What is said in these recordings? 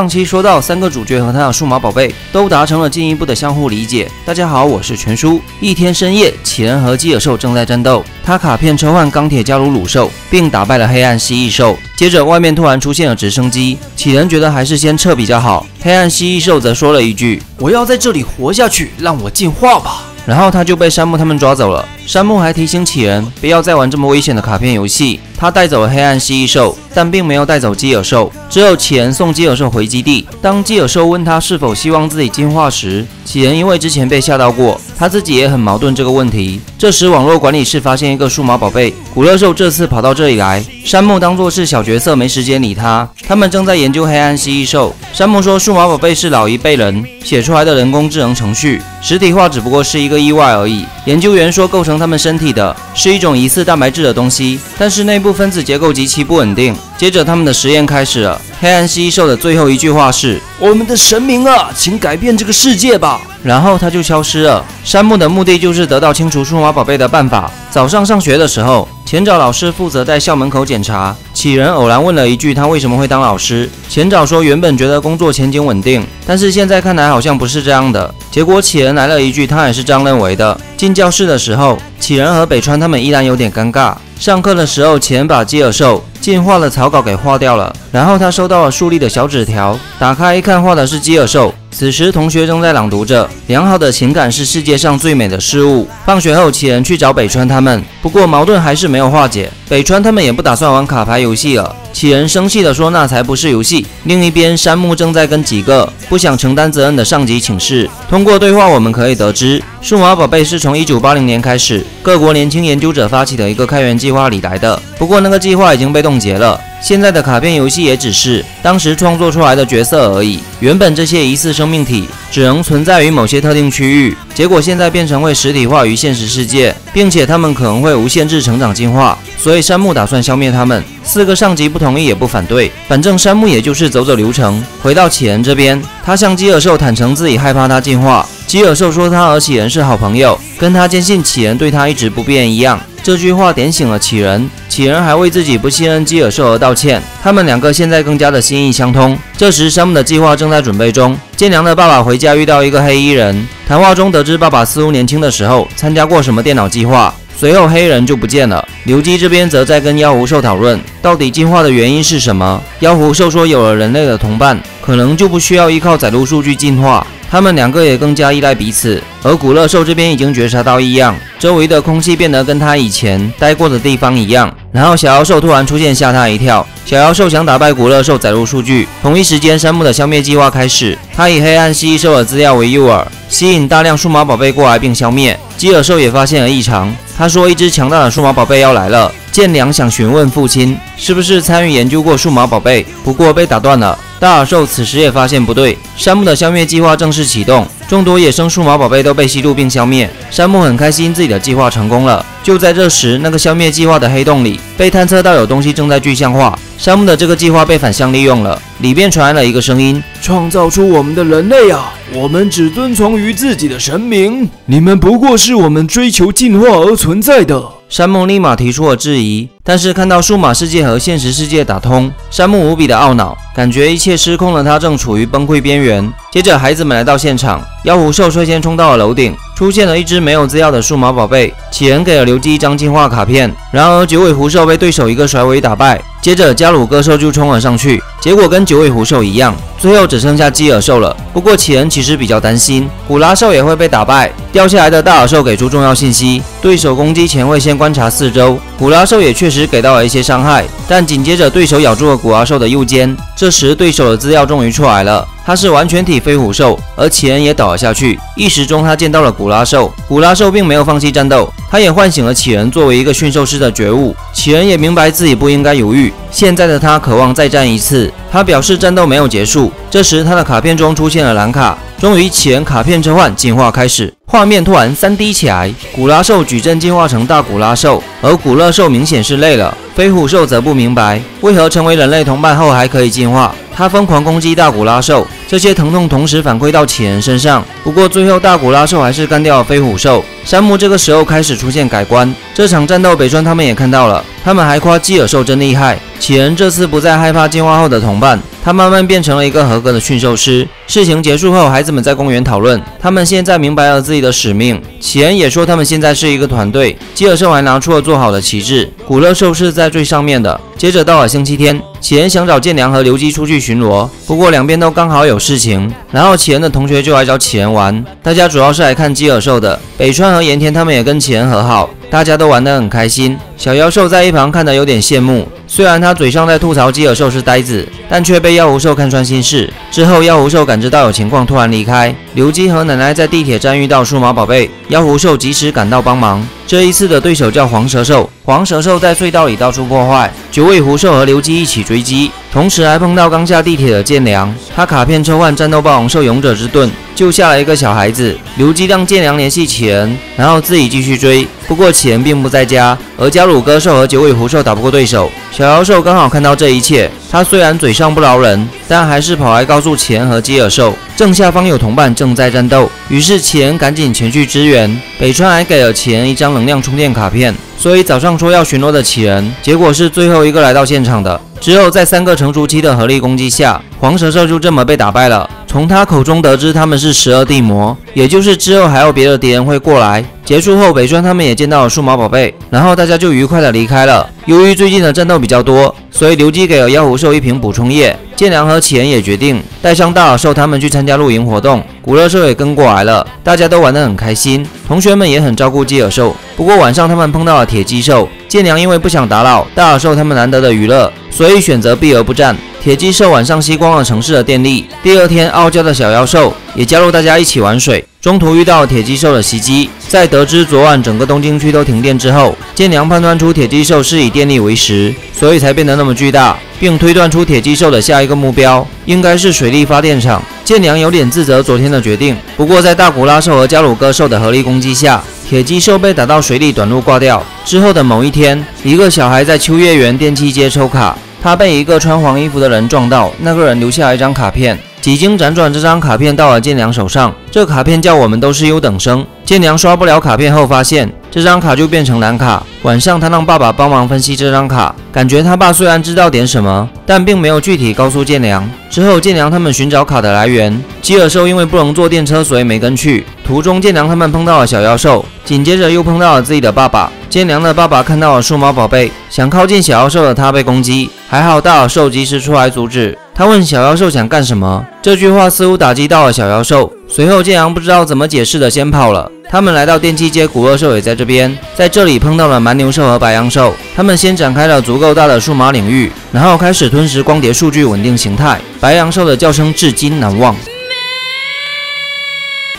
上期说到，三个主角和他的数码宝贝都达成了进一步的相互理解。大家好，我是全叔。一天深夜，杞人和基尔兽正在战斗，他卡片抽换钢铁加鲁鲁兽，并打败了黑暗蜥蜴兽。接着，外面突然出现了直升机，杞人觉得还是先撤比较好。黑暗蜥蜴兽则说了一句：“我要在这里活下去，让我进化吧。”然后他就被山姆他们抓走了。山姆还提醒杞人不要再玩这么危险的卡片游戏。他带走了黑暗蜥蜴兽，但并没有带走基尔兽。只有杞人送基尔兽回基地。当基尔兽问他是否希望自己进化时，杞人因为之前被吓到过，他自己也很矛盾这个问题。这时网络管理室发现一个数码宝贝，古乐兽这次跑到这里来。山姆当作是小角色，没时间理他。他们正在研究黑暗蜥蜴兽。山姆说数码宝贝是老一辈人写出来的人工智能程序，实体化只不过是一个意外而已。研究员说构成他们身体的是一种疑似蛋白质的东西，但是内部分子结构极其不稳定。接着他们的实验开始了。黑暗蜥蜴兽的最后一句话是：“我们的神明啊，请改变这个世界吧。”然后他就消失了。山姆的目的就是得到清除数码宝贝的办法。早上上学的时候，前爪老师负责在校门口检查。杞人偶然问了一句他为什么会当老师，前爪说原本觉得工作前景稳定，但是现在看来好像不是这样的。结果杞人来了一句他也是这样认为的。进教室的时候，杞人和北川他们依然有点尴尬。上课的时候，杞人把基尔兽进化的草稿给画掉了，然后他收到了树立的小纸条，打开一看，画的是基尔兽。此时同学正在朗读着：“良好的情感是世界上最美的事物。”放学后，杞人去找北川他们，不过矛盾还是没有化解。北川他们也不打算玩卡牌游戏了。杞人生气地说：“那才不是游戏。”另一边，山姆正在跟几个不想承担责任的上级请示。通过对话，我们可以得知，数码宝贝是从1980年开始，各国年轻研究者发起的一个开源计划里来的。不过，那个计划已经被冻结了。现在的卡片游戏也只是当时创作出来的角色而已。原本这些疑似生命体只能存在于某些特定区域，结果现在变成会实体化于现实世界，并且它们可能会无限制成长进化。所以山姆打算消灭它们。四个上级不同意也不反对，反正山姆也就是走走流程。回到杞人这边，他向基尔兽坦诚自己害怕他进化。基尔兽说他和杞人是好朋友，跟他坚信杞人对他一直不变一样。这句话点醒了杞人，杞人还为自己不信任基尔兽而道歉。他们两个现在更加的心意相通。这时，山姆的计划正在准备中。建良的爸爸回家遇到一个黑衣人，谈话中得知爸爸似乎年轻的时候参加过什么电脑计划。随后黑人就不见了。刘基这边则在跟妖狐兽讨论到底进化的原因是什么。妖狐兽说有了人类的同伴，可能就不需要依靠载入数据进化。他们两个也更加依赖彼此。而古乐兽这边已经觉察到异样，周围的空气变得跟他以前待过的地方一样。然后小妖兽突然出现，吓他一跳。小妖兽想打败古乐兽载入数据。同一时间，山姆的消灭计划开始。他以黑暗蜥蜴兽的资料为诱饵，吸引大量数码宝贝过来并消灭。基尔兽也发现了异常，他说一只强大的数码宝贝要来了。建良想询问父亲是不是参与研究过数码宝贝，不过被打断了。大耳兽此时也发现不对，山姆的消灭计划正式启动，众多野生数码宝贝都被吸入并消灭。山姆很开心自己的计划成功了。就在这时，那个消灭计划的黑洞里被探测到有东西正在具象化，山姆的这个计划被反向利用了。里面传来了一个声音：“创造出我们的人类啊，我们只遵从于自己的神明，你们不过是我们追求进化而存在的。”山姆立马提出了质疑，但是看到数码世界和现实世界打通，山姆无比的懊恼，感觉一切失控了。他正处于崩溃边缘。接着，孩子们来到现场，妖狐兽率先冲到了楼顶，出现了一只没有资料的数码宝贝。杞人给了刘基一张进化卡片，然而九尾狐兽被对手一个甩尾打败。接着，加鲁哥兽就冲了上去，结果跟九尾狐兽一样，最后只剩下基尔兽了。不过，杞人其实比较担心，古拉兽也会被打败。掉下来的大耳兽给出重要信息：对手攻击前会先观察四周。古拉兽也确实给到了一些伤害，但紧接着对手咬住了古拉兽的右肩。这时，对手的资料终于出来了。他是完全体飞虎兽，而杞人也倒了下去。一时中，他见到了古拉兽。古拉兽并没有放弃战斗，他也唤醒了杞人作为一个驯兽师的觉悟。杞人也明白自己不应该犹豫，现在的他渴望再战一次。他表示战斗没有结束。这时，他的卡片中出现了蓝卡。终于，杞人卡片交换进化开始，画面突然 3D 起来。古拉兽矩阵进化成大古拉兽，而古乐兽明显是累了。飞虎兽则不明白为何成为人类同伴后还可以进化，他疯狂攻击大古拉兽。这些疼痛同时反馈到杞人身上。不过最后大古拉兽还是干掉了飞虎兽。山姆这个时候开始出现改观，这场战斗北川他们也看到了，他们还夸基尔兽真厉害。杞人这次不再害怕进化后的同伴，他慢慢变成了一个合格的驯兽师。事情结束后，孩子们在公园讨论，他们现在明白了自己的使命。杞人也说他们现在是一个团队。基尔兽还拿出了做好的旗帜，古乐兽是在最上面的。接着到了星期天，杞人想找建良和刘基出去巡逻，不过两边都刚好有事情。然后杞人的同学就来找杞人玩，大家主要是来看基尔兽的。北川和岩田他们也跟杞人和好，大家都玩得很开心。小妖兽在一旁看得有点羡慕，虽然他嘴上在吐槽基尔兽是呆子，但却被妖狐兽看穿心事。之后妖狐兽感知到有情况，突然离开。刘基和奶奶在地铁站遇到数码宝贝，妖狐兽及时赶到帮忙。这一次的对手叫黄蛇兽，黄蛇兽在隧道里到处破坏，九尾狐兽和刘基一起追击，同时还碰到刚下地铁的建良，他卡片抽换战斗霸王兽勇者之盾，救下了一个小孩子。刘基让建良联系杞人，然后自己继续追。不过杞人并不在家，而加鲁哥兽和九尾狐兽打不过对手。小妖兽刚好看到这一切，他虽然嘴上不饶人，但还是跑来告诉杞人和基尔兽，正下方有同伴正在战斗。于是杞人赶紧前去支援。北川还给了杞人一张能量充电卡片，所以早上说要巡逻的杞人，结果是最后一个来到现场的。之后在3个成熟期的合力攻击下，黄蛇兽就这么被打败了。从他口中得知他们是12地魔，也就是之后还有别的敌人会过来。结束后北川他们也见到了数码宝贝，然后大家就愉快的离开了。由于最近的战斗比较多，所以刘基给了妖狐兽一瓶补充液，建良和杞人也决定带上大耳兽他们去参加露营活动，古乐兽也跟过来了，大家都玩得很开心，同学们也很照顾基尔兽。不过晚上他们碰到了铁鸡兽，建良因为不想打扰大耳兽他们难得的娱乐，所以选择避而不战。铁鸡兽晚上吸光了城市的电力。第二天，傲娇的小妖兽也加入大家一起玩水，中途遇到了铁鸡兽的袭击。在得知昨晚整个东京区都停电之后，建良判断出铁鸡兽是以电力为食，所以才变得那么巨大，并推断出铁鸡兽的下一个目标应该是水力发电厂。建良有点自责昨天的决定，不过在大古拉兽和加鲁哥兽的合力攻击下，铁鸡兽被打到水里短路挂掉。之后的某一天，一个小孩在秋叶原电器街抽卡，他被一个穿黄衣服的人撞到，那个人留下了一张卡片。几经辗转，这张卡片到了建良手上。这卡片叫我们都是优等生。建良刷不了卡片后，发现这张卡就变成蓝卡。晚上他让爸爸帮忙分析这张卡，感觉他爸虽然知道点什么，但并没有具体告诉建良。之后建良他们寻找卡的来源，基尔兽因为不能坐电车，所以没跟去。途中建良他们碰到了小妖兽，紧接着又碰到了自己的爸爸。建良的爸爸看到了数码宝贝，想靠近小妖兽的他被攻击，还好大耳兽及时出来阻止。他问小妖兽想干什么，这句话似乎打击到了小妖兽。随后建良不知道怎么解释的先跑了。他们来到电器街，古乐兽也在这边，在这里碰到了蛮牛兽和白羊兽。他们先展开了足够大的数码领域，然后开始吞食光碟数据稳定形态。白羊兽的叫声至今难忘。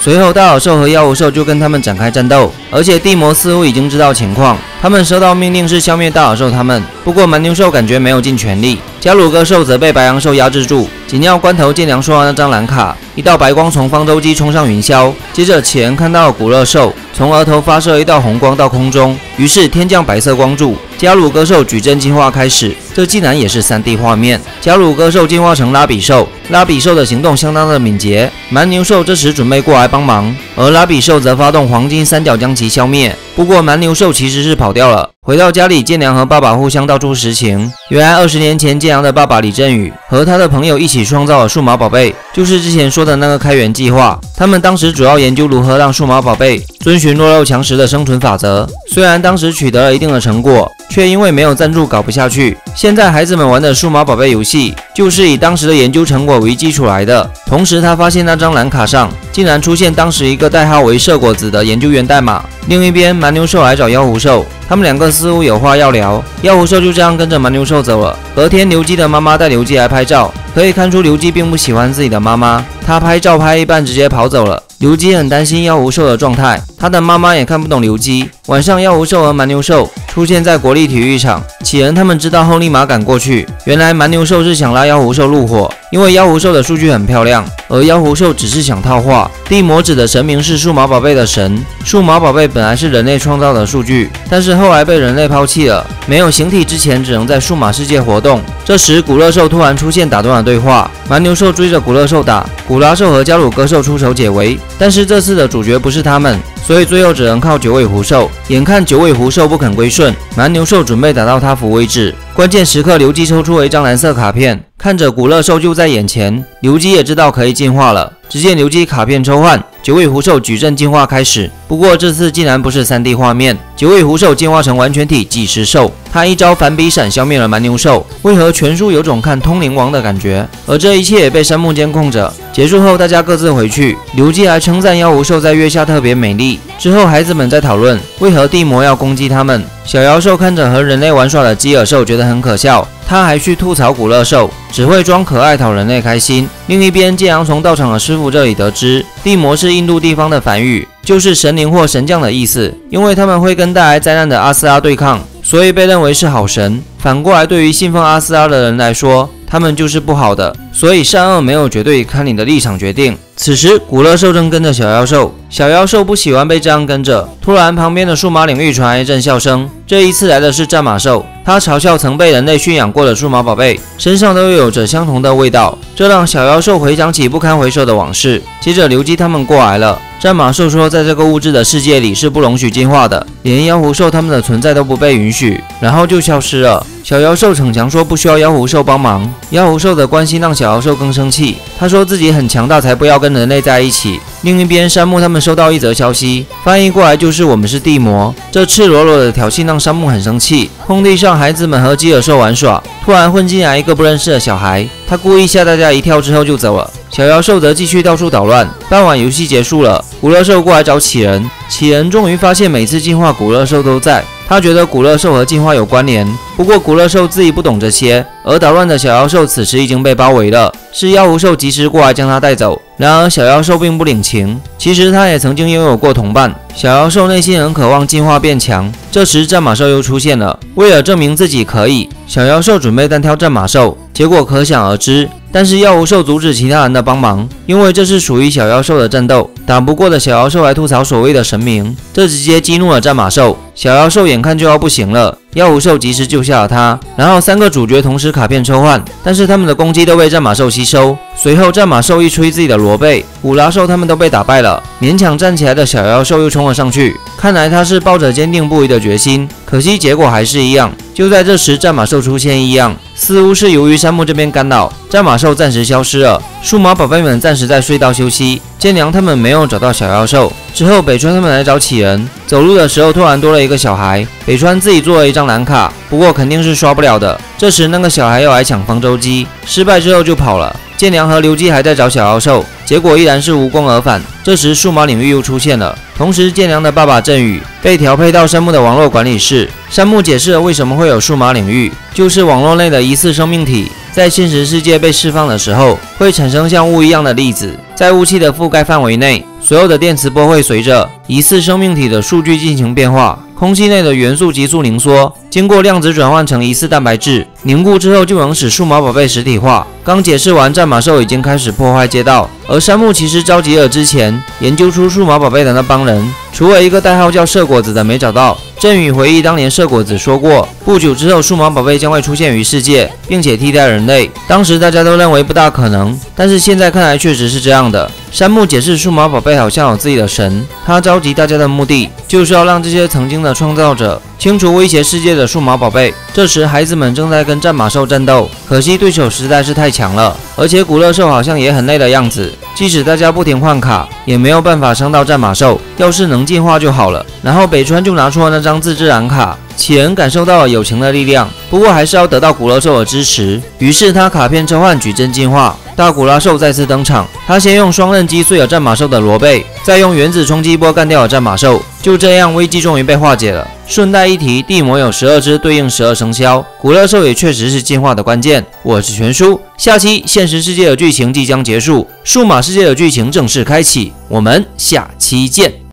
随后大耳兽和妖狐兽就跟他们展开战斗，而且地魔似乎已经知道情况，他们收到命令是消灭大耳兽他们。不过蛮牛兽感觉没有尽全力，加鲁哥兽则被白羊兽压制住。紧要关头，建良说完那张蓝卡，一道白光从方舟机冲上云霄，接着杞人看到了古乐兽从额头发射一道红光到空中，于是天降白色光柱。加鲁哥兽矩阵进化开始，这竟然也是 3D 画面。加鲁哥兽进化成拉比兽，拉比兽的行动相当的敏捷。蛮牛兽这时准备过来帮忙，而拉比兽则发动黄金三角将其消灭。不过蛮牛兽其实是跑掉了。回到家里，建良和爸爸互相道出实情。原来20年前，建良的爸爸李振宇和他的朋友一起创造了数码宝贝，就是之前说的那个开源计划。他们当时主要研究如何让数码宝贝遵循弱肉强食的生存法则。虽然当时取得了一定的成果，却因为没有赞助搞不下去。现在孩子们玩的数码宝贝游戏就是以当时的研究成果为基础来的。同时他发现那张蓝卡上竟然出现当时一个代号为摄果子的研究员代码。另一边蛮牛兽来找妖狐兽，他们两个似乎有话要聊。妖狐兽就这样跟着蛮牛兽走了。隔天刘基的妈妈带刘基来拍照，可以看出刘基并不喜欢自己的妈妈，他拍照拍一半直接跑走了。刘基很担心妖狐兽的状态，他的妈妈也看不懂刘基。晚上妖狐兽和蛮牛兽出现在国立体育场，杞人他们知道后立马赶过去。原来蛮牛兽是想拉妖狐兽入伙，因为妖狐兽的数据很漂亮，而妖狐兽只是想套话。地魔指的神明是数码宝贝的神，数码宝贝本来是人类创造的数据，但是后来被人类抛弃了，没有形体之前只能在数码世界活动。这时古乐兽突然出现，打断了对话。蛮牛兽追着古乐兽打，古拉兽和加鲁哥兽出手解围，但是这次的主角不是他们，所以最后只能靠九尾狐兽。眼看九尾狐兽不肯归顺，蛮牛兽准备打到他服为止。关键时刻，刘基抽出了一张蓝色卡片，看着古乐兽就在眼前，刘基也知道可以进化了。只见刘基卡片抽换，九尾狐兽矩阵进化开始。不过这次竟然不是 3D 画面，九尾狐兽进化成完全体几十兽，他一招反比闪消灭了蛮牛兽。为何全书有种看通灵王的感觉？而这一切也被山木监控着。结束后大家各自回去，刘基还称赞妖狐兽在月下特别美丽。之后孩子们在讨论为何地魔要攻击他们。小妖兽看着和人类玩耍的基尔兽觉得很可笑，他还去吐槽古乐兽只会装可爱讨人类开心。另一边，建阳从道场的师傅这里得知，地魔是印度地方的梵语，就是神灵或神将的意思，因为他们会跟带来灾难的阿斯拉对抗，所以被认为是好神。反过来，对于信奉阿斯拉的人来说，他们就是不好的，所以善恶没有绝对，看你的立场决定。此时古乐兽正跟着小妖兽，小妖兽不喜欢被这样跟着。突然旁边的数码领域传来一阵笑声，这一次来的是战马兽，他嘲笑曾被人类驯养过的数码宝贝身上都有着相同的味道，这让小妖兽回想起不堪回首的往事。接着刘基他们过来了，战马兽说在这个物质的世界里是不容许进化的，连妖狐兽他们的存在都不被允许，然后就消失了。小妖兽逞强说不需要妖狐兽帮忙，妖狐兽的关心让小妖兽更生气，他说自己很强大才不要跟人类在一起。另一边，山木他们收到一则消息，翻译过来就是我们是地魔。这赤裸裸的挑衅让山木很生气。空地上，孩子们和基尔兽玩耍，突然混进来一个不认识的小孩，他故意吓大家一跳之后就走了。小妖兽则继续到处捣乱。傍晚，游戏结束了，古乐兽过来找杞人，杞人终于发现每次进化古乐兽都在。他觉得古乐兽和进化有关联，不过古乐兽自己不懂这些。而捣乱的小妖兽此时已经被包围了，是妖狐兽及时过来将他带走。然而小妖兽并不领情，其实他也曾经拥有过同伴。小妖兽内心很渴望进化变强。这时战马兽又出现了，为了证明自己可以，小妖兽准备单挑战马兽，结果可想而知。但是妖狐兽阻止其他人的帮忙，因为这是属于小妖兽的战斗，打不过的小妖兽还吐槽所谓的神明，这直接激怒了战马兽。小妖兽眼看就要不行了，妖狐兽及时救下了他。然后三个主角同时卡片抽换，但是他们的攻击都被战马兽吸收。随后战马兽一吹自己的螺背，古拉兽他们都被打败了。勉强站起来的小妖兽又冲了上去，看来他是抱着坚定不移的决心，可惜结果还是一样。就在这时，战马兽出现异样，似乎是由于山木这边干扰，战马兽暂时消失了。数码宝贝们暂时在隧道休息，建良他们没有找到小妖兽。之后北川他们来找杞人，走路的时候突然多了一个小孩，北川自己做了一张蓝卡，不过肯定是刷不了的。这时那个小孩要来抢方舟机，失败之后就跑了。建良和刘基还在找小妖兽，结果依然是无功而返。这时数码领域又出现了，同时建良的爸爸振宇被调配到山木的网络管理室。山木解释了为什么会有数码领域，就是网络内的疑似生命体在现实世界被释放的时候，会产生像雾一样的粒子，在雾气的覆盖范围内，所有的电磁波会随着疑似生命体的数据进行变化。空气内的元素急速凝缩，经过量子转换成疑似蛋白质，凝固之后就能使数码宝贝实体化。刚解释完，战马兽已经开始破坏街道，而山木其实召集了之前研究出数码宝贝的那帮人，除了一个代号叫摄果子的没找到。振宇回忆当年摄果子说过，不久之后数码宝贝将会出现于世界，并且替代人类，当时大家都认为不大可能，但是现在看来确实是这样的。山木解释数码宝贝好像有自己的神，他召集大家的目的就是要让这些曾经的创造者清除威胁世界的数码宝贝。这时孩子们正在跟战马兽战斗，可惜对手实在是太强了，而且古乐兽好像也很累的样子，即使大家不停换卡也没有办法伤到战马兽，要是能进化就好了。然后北川就拿出了那张自制蓝卡，杞人感受到了友情的力量，不过还是要得到古乐兽的支持，于是他卡片抽换矩阵进化，大古拉兽再次登场，他先用双刃击碎了战马兽的螺背，再用原子冲击波干掉了战马兽，就这样危机终于被化解了。顺带一提，地魔有12只，对应12生肖，古乐兽也确实是进化的关键。我是全书，下期现实世界的剧情即将结束，数码世界的剧情正式开启，我们下期见。